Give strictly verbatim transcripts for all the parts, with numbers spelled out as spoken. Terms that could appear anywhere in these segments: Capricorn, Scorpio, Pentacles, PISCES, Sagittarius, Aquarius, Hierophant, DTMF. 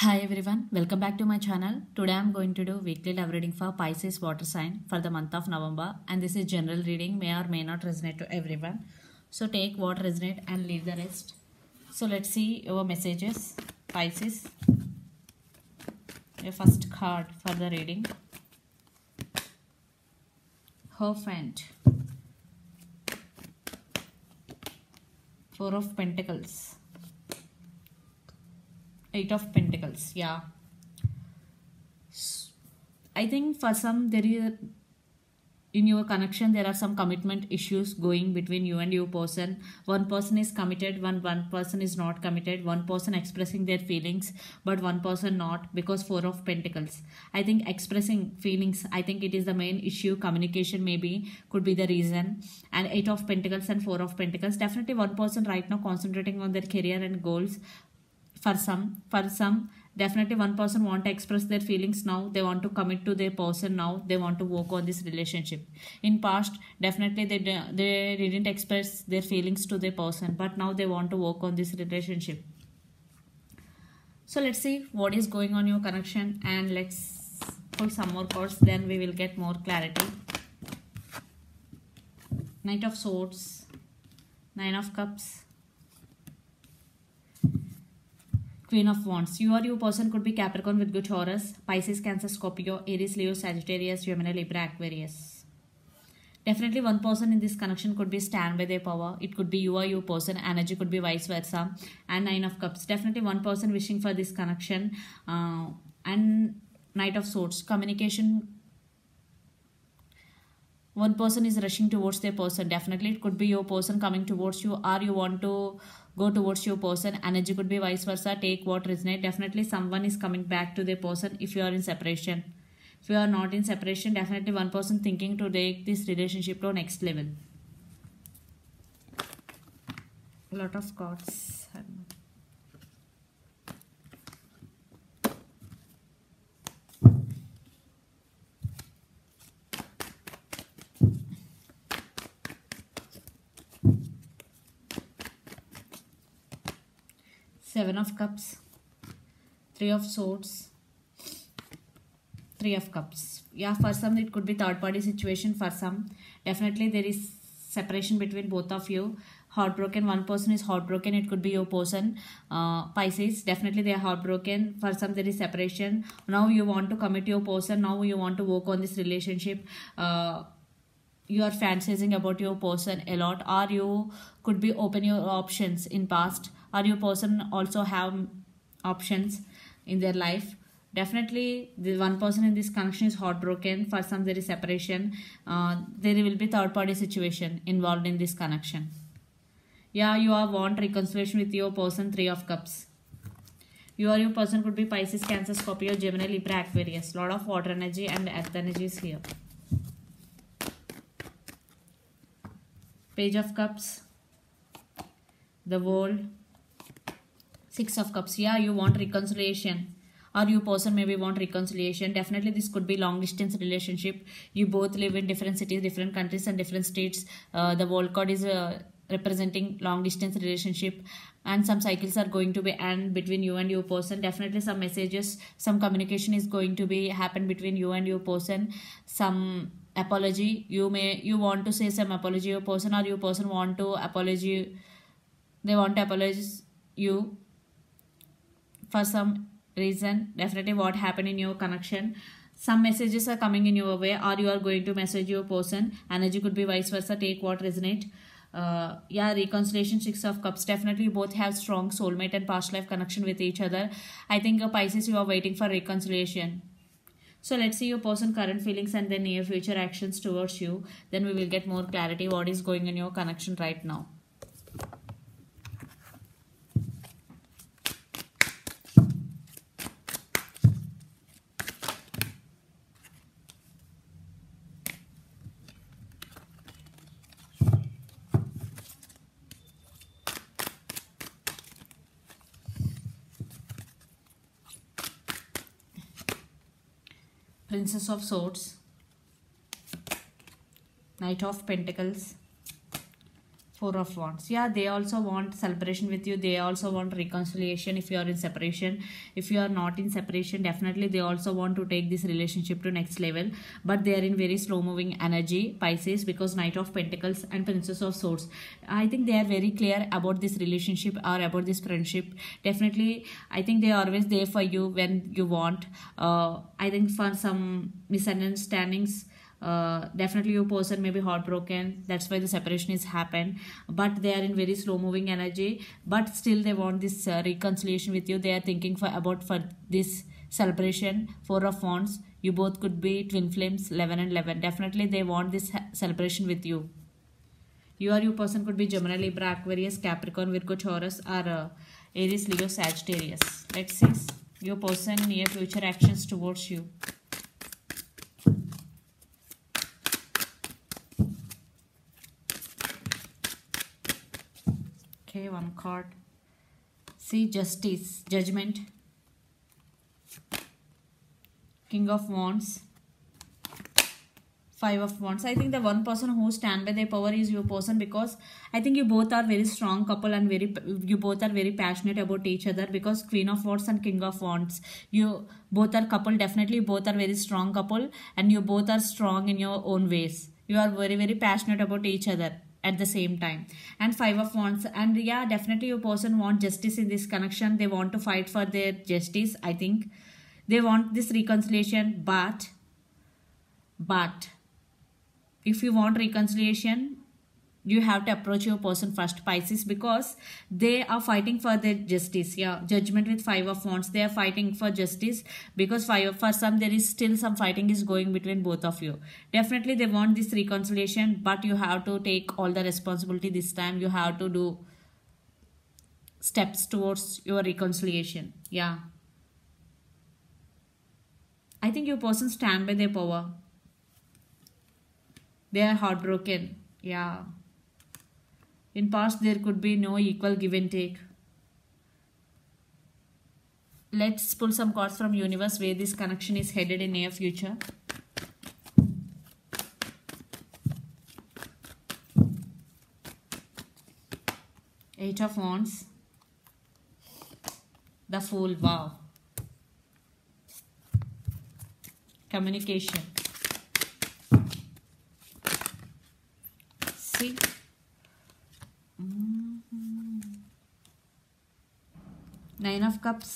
Hi everyone, welcome back to my channel. Today I am going to do weekly love reading for Pisces water sign for the month of November, and this is general reading, may or may not resonate to everyone. So take what resonates and leave the rest. So let's see your messages, Pisces. Your first card for the reading. Hierophant. Four of Pentacles. Eight of Pentacles, yeah. I think for some, there is in your connection there are some commitment issues going between you and your person. One person is committed, one one person is not committed. One person expressing their feelings, but one person not, because Four of Pentacles. I think expressing feelings, I think it is the main issue. Communication maybe could be the reason. And Eight of Pentacles and Four of Pentacles. Definitely, one person right now concentrating on their career and goals. For some, for some, definitely one person want to express their feelings now. They want to commit to their person now. They want to work on this relationship. In past, definitely they they didn't express their feelings to their person, but now they want to work on this relationship. So let's see what is going on in your connection, and let's put some more cards. Then we will get more clarity. Knight of Swords, Nine of Cups. Queen of Wands. You or your person could be Capricorn with good Taurus, Pisces, Cancer, Scorpio, Aries, Leo, Sagittarius, Gemini, Libra, Aquarius. Definitely one person in this connection could be stand by their power. It could be you or your person. Energy could be vice versa. And Nine of Cups. Definitely one person wishing for this connection. Uh, and Knight of Swords. Communication. One person is rushing towards their person. Definitely it could be your person coming towards you, or you want to go towards your person. Energy could be vice versa. Take what resonates. Definitely someone is coming back to their person if you are in separation. If you are not in separation, definitely one person thinking to take this relationship to next level. A lot of cards. Seven of Cups, Three of Swords, Three of Cups. Yeah, for some it could be third party situation. For some, definitely there is separation between both of you. Heartbroken, one person is heartbroken. It could be your person, uh, Pisces. Definitely they are heartbroken. For some there is separation. Now you want to commit your person. Now you want to work on this relationship. Uh, you are fantasizing about your person a lot, or you could be open your options in past, or your person also have options in their life. Definitely the one person in this connection is heartbroken. For some there is separation. Uh, there will be third party situation involved in this connection. Yeah, you are want reconciliation with your person. Three of Cups. You or your person could be Pisces, Cancer, Scorpio, Gemini, Libra, Aquarius. Lot of water energy and earth energy is here. Page of Cups, the World, Six of Cups. Yeah, you want reconciliation, or your person maybe want reconciliation. Definitely this could be long distance relationship. You both live in different cities, different countries and different states. Uh, the World card is uh, representing long distance relationship, and some cycles are going to be end between you and your person. Definitely some messages, some communication is going to be happen between you and your person. Some apology, you may you want to say some apology your person, or your person want to apology, they want to apologize you for some reason. Definitely what happened in your connection. Some messages are coming in your way, or you are going to message your person. Energy could be vice versa. Take what resonate. Uh, yeah, reconciliation, Six of Cups. Definitely both have strong soulmate and past life connection with each other. I think uh, Pisces, you are waiting for reconciliation. So let's see your person's current feelings and their near future actions towards you. Then we will get more clarity what is going on in your connection right now. Princess of Swords, Knight of Pentacles, four of wands. Yeah, they also want celebration with you. They also want reconciliation if you are in separation. If you are not in separation, definitely they also want to take this relationship to next level. But they are in very slow moving energy, Pisces, because Knight of Pentacles and Princess of Swords. I think they are very clear about this relationship or about this friendship. Definitely, I think they are always there for you when you want. Uh, I think for some misunderstandings, Uh, definitely your person may be heartbroken. That's why the separation is happened. But they are in very slow moving energy, but still they want this uh, reconciliation with you. They are thinking for about for this celebration. Four of Wands, you both could be twin flames, eleven and eleven. Definitely they want this celebration with you. You or your person could be Gemini, Libra, Aquarius, Capricorn, Virgo, Taurus, or uh, Aries, Leo, Sagittarius. Let's see your person near future actions towards you. Okay, one card. See, Justice, Judgment, King of Wands, Five of Wands. I think the one person who stand by their power is your person, because I think you both are very strong couple and very you both are very passionate about each other, because Queen of Wands and King of Wands, you both are couple. Definitely you both are very strong couple and you both are strong in your own ways. You are very very passionate about each other at the same time. And Five of Wands, and yeah, definitely your person want justice in this connection. They want to fight for their justice. I think they want this reconciliation, but but if you want reconciliation, you have to approach your person first, Pisces, because they are fighting for their justice. Yeah, Judgment with Five of Wands. They are fighting for justice because five, for some there is still some fighting is going between both of you. Definitely they want this reconciliation, but you have to take all the responsibility this time. You have to do steps towards your reconciliation. Yeah. I think your person stand by their power. They are heartbroken. Yeah. In past, there could be no equal give and take. Let's pull some cards from universe where this connection is headed in near future. Eight of Wands. The Fool. Wow. Communication. See? Nine of Cups,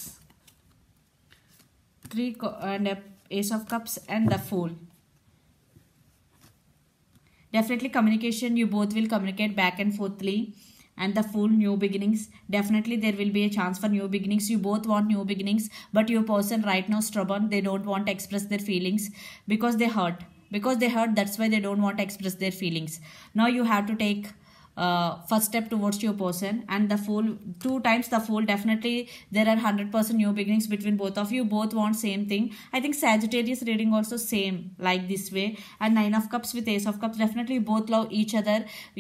three and a Ace of Cups, and the Fool. Definitely communication. You both will communicate back and forthly. And the Fool, new beginnings. Definitely there will be a chance for new beginnings. You both want new beginnings, but your person right now stubborn. They don't want to express their feelings because they hurt. Because they hurt, that's why they don't want to express their feelings. Now you have to take Uh, first step towards your person. And the Fool, two times the Fool. Definitely there are one hundred percent new beginnings between both of you. Both want same thing. I think Sagittarius reading also same, like this way. And Nine of Cups with Ace of Cups. Definitely you both love each other.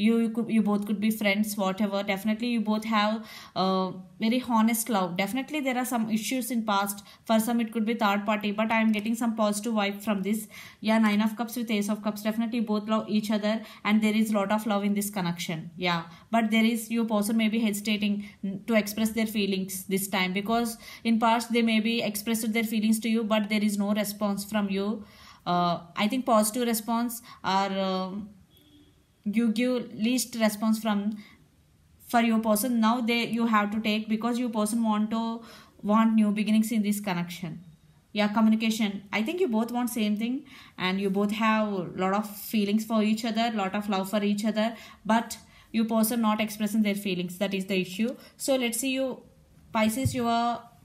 You, you, could, you both could be friends, whatever. Definitely you both have uh, very honest love. Definitely there are some issues in past. For some it could be third party, but I am getting some positive vibe from this. Yeah, Nine of Cups with Ace of Cups. Definitely you both love each other and there is a lot of love in this connection. Yeah, but there is your person may be hesitating to express their feelings this time, because in past they may be expressed their feelings to you, but there is no response from you. Uh, I think positive response or uh, you give least response from for your person. Now they you have to take, because your person want to want new beginnings in this connection. Yeah, communication. I think you both want same thing and you both have a lot of feelings for each other, lot of love for each other, but you person not expressing their feelings. That is the issue. So let's see you, Pisces, your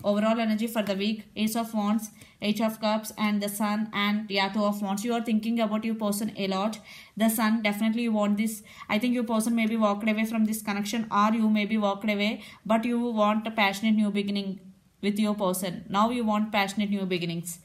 overall energy for the week. Ace of Wands, Eight of Cups, and the Sun, and yeah, Two of Wands. You are thinking about your person a lot. The Sun, definitely you want this. I think your person may be walked away from this connection, or you may be walked away, but you want a passionate new beginning with your person. Now you want passionate new beginnings.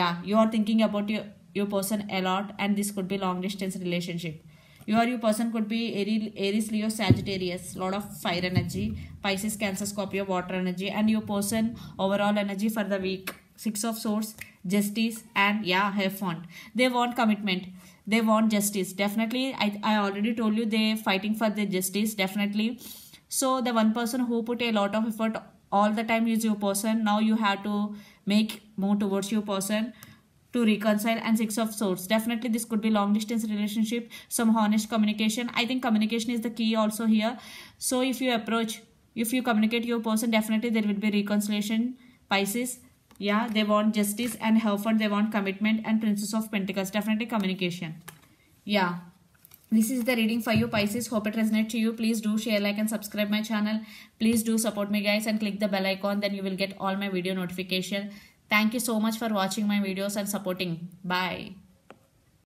Yeah, you are thinking about your, your person a lot, and this could be long distance relationship. You or your person could be Aries, Leo, Sagittarius. Lot of fire energy. Pisces, Cancer, Scorpio, water energy. And your person overall energy for the week. Six of Swords, Justice, and yeah, Hierophant. They want commitment. They want justice. Definitely, I, I already told you they're fighting for their justice, definitely. So the one person who put a lot of effort all the time is your person. Now you have to make more towards your person to reconcile. And six of swords. Definitely this could be long distance relationship, some honest communication. I think communication is the key also here. So if you approach, if you communicate your person, definitely there will be reconciliation, Pisces. Yeah, they want justice and Hereford, they want commitment, and Princess of Pentacles, definitely communication. Yeah, this is the reading for you, Pisces. Hope it resonates to you. Please do share, like, and subscribe my channel. Please do support me, guys, and click the bell icon. Then you will get all my video notification. Thank you so much for watching my videos and supporting. Bye.